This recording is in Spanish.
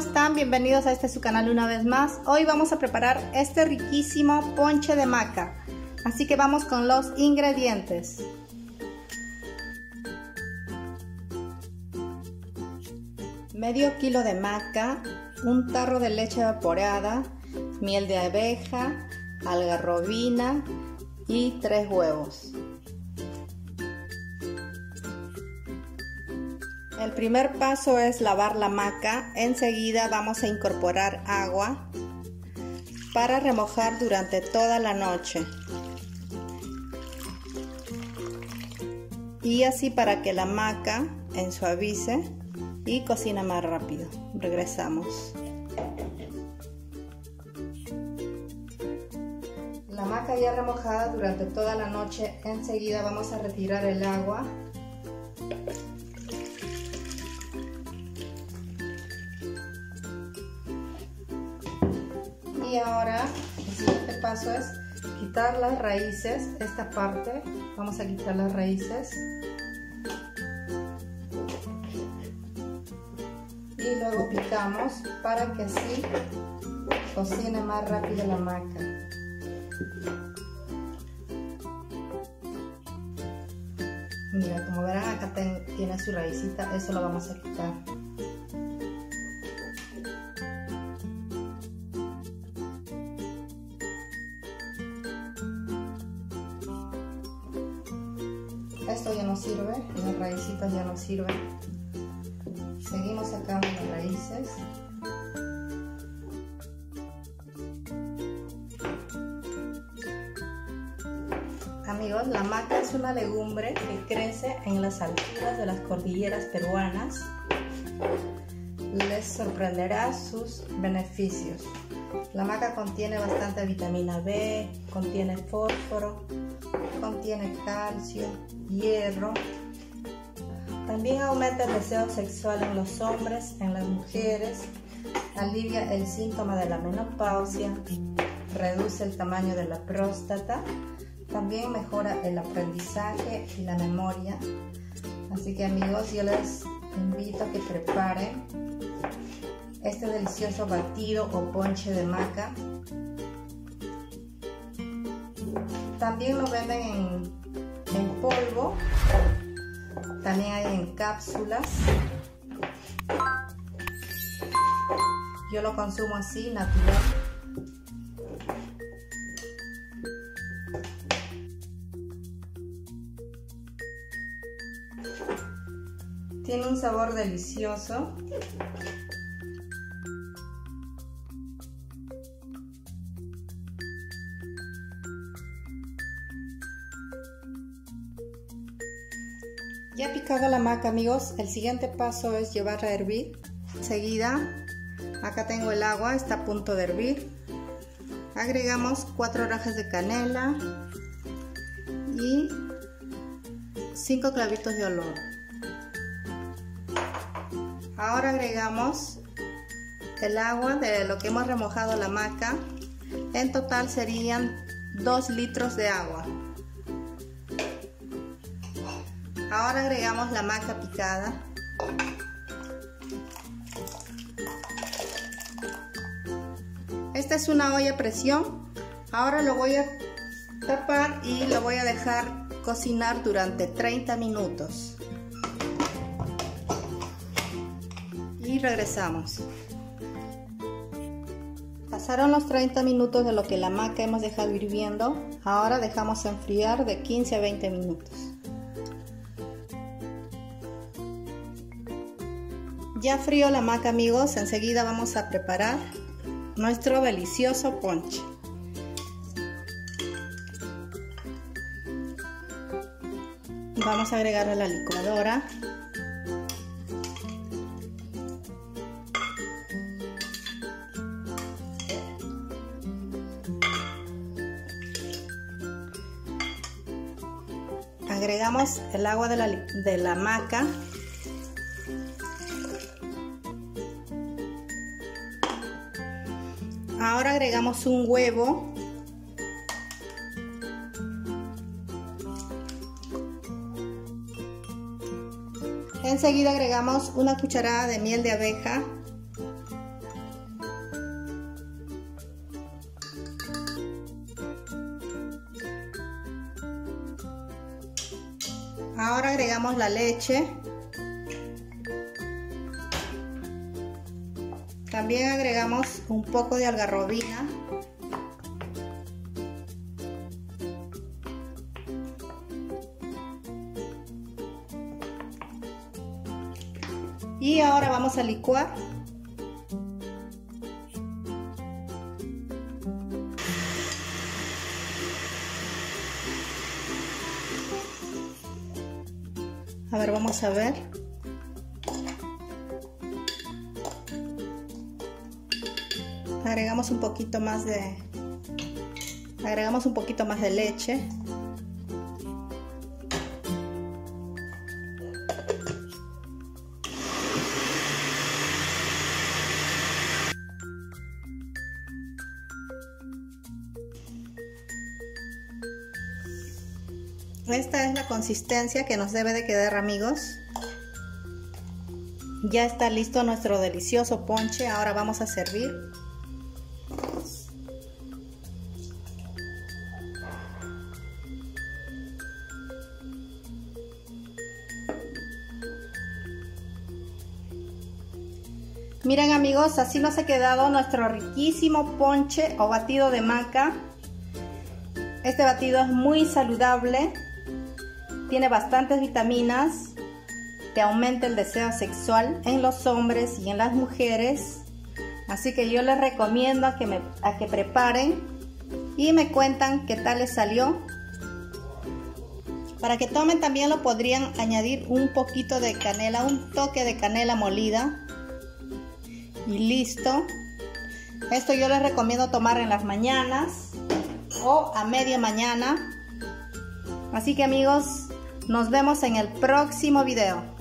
están? Bienvenidos a este su canal una vez más. Hoy vamos a preparar este riquísimo ponche de maca. Así que vamos con los ingredientes. Medio kilo de maca, un tarro de leche evaporada, miel de abeja, algarrobina y 3 huevos. El primer paso es lavar la maca, enseguida vamos a incorporar agua para remojar durante toda la noche. Y así para que la maca ensuavice y cocina más rápido. Regresamos. La maca ya remojada durante toda la noche, enseguida vamos a retirar el agua. Y ahora el siguiente paso es quitar las raíces, esta parte, vamos a quitar las raíces y luego picamos para que así cocine más rápido la maca. Mira, como verán acá tiene su raicita, eso lo vamos a quitar. Esto ya no sirve, las raícitas ya no sirven. Seguimos sacando las raíces. Amigos, la maca es una legumbre que crece en las alturas de las cordilleras peruanas. Les sorprenderá sus beneficios. La maca contiene bastante vitamina B, contiene fósforo, contiene calcio, hierro. También aumenta el deseo sexual en los hombres, en las mujeres, alivia el síntoma de la menopausia, reduce el tamaño de la próstata, también mejora el aprendizaje y la memoria. Así que amigos, yo les invito a que preparen este delicioso batido o ponche de maca. También lo venden en polvo, también hay en cápsulas. Yo lo consumo así, natural. Tiene un sabor delicioso. Ya picada la maca, amigos, el siguiente paso es llevarla a hervir. Enseguida, acá tengo el agua, está a punto de hervir. Agregamos 4 rajas de canela y 5 clavitos de olor. Ahora agregamos el agua de lo que hemos remojado la maca. En total serían 2 litros de agua. Ahora agregamos la maca picada. Esta es una olla a presión. Ahora lo voy a tapar y lo voy a dejar cocinar durante 30 minutos. Y regresamos. Pasaron los 30 minutos de lo que la maca hemos dejado hirviendo. Ahora dejamos enfriar de 15 a 20 minutos. Ya frío la maca, amigos, enseguida vamos a preparar nuestro delicioso ponche. Vamos a agregarle la licuadora. Agregamos el agua de la maca. Ahora agregamos un huevo . Enseguida agregamos una cucharada de miel de abeja Ahora agregamos la leche. También agregamos un poco de algarrobina. Y ahora vamos a licuar. A ver, vamos a ver. Agregamos un poquito más de leche. Esta es la consistencia que nos debe de quedar, amigos. Ya está listo nuestro delicioso ponche. Ahora vamos a servir. Miren, amigos, así nos ha quedado nuestro riquísimo ponche o batido de maca. Este batido es muy saludable. Tiene bastantes vitaminas, te aumenta el deseo sexual en los hombres y en las mujeres. Así que yo les recomiendo a que preparen y me cuentan qué tal les salió. Para que tomen también lo podrían añadir un poquito de canela, un toque de canela molida. Y listo. Esto yo les recomiendo tomar en las mañanas o a media mañana. Así que, amigos, nos vemos en el próximo video.